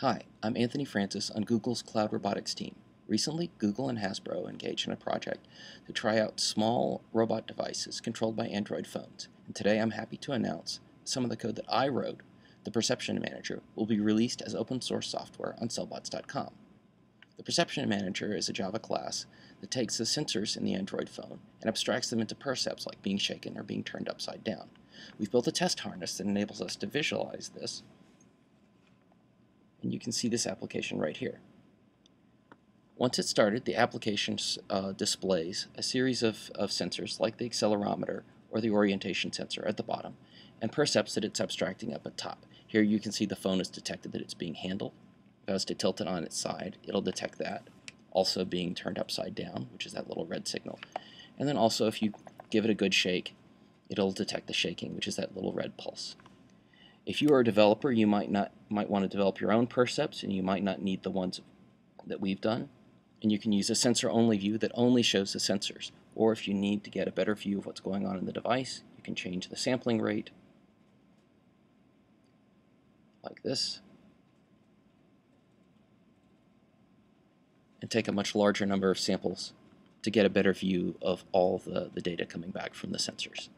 Hi, I'm Anthony Francis on Google's Cloud Robotics team. Recently, Google and Hasbro engaged in a project to try out small robot devices controlled by Android phones. And today I'm happy to announce some of the code that I wrote, the Perception Manager, will be released as open source software on cellbots.com. The Perception Manager is a Java class that takes the sensors in the Android phone and abstracts them into percepts like being shaken or being turned upside down. We've built a test harness that enables us to visualize this. And you can see this application right here. Once it's started, the application displays a series of sensors like the accelerometer or the orientation sensor at the bottom and percepts that it's abstracting up at top. Here you can see the phone has detected that it's being handled. If I was to tilt it on its side, it'll detect that. Also being turned upside down, which is that little red signal. And then also if you give it a good shake, it'll detect the shaking, which is that little red pulse. If you are a developer, you might want to develop your own percepts, and you might not need the ones that we've done. And you can use a sensor-only view that only shows the sensors. Or if you need to get a better view of what's going on in the device, you can change the sampling rate like this and take a much larger number of samples to get a better view of all the data coming back from the sensors.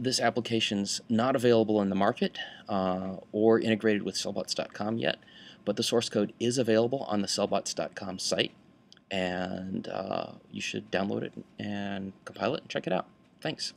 This application's not available in the market or integrated with cellbots.com yet, but the source code is available on the cellbots.com site, and you should download it and compile it and check it out. Thanks.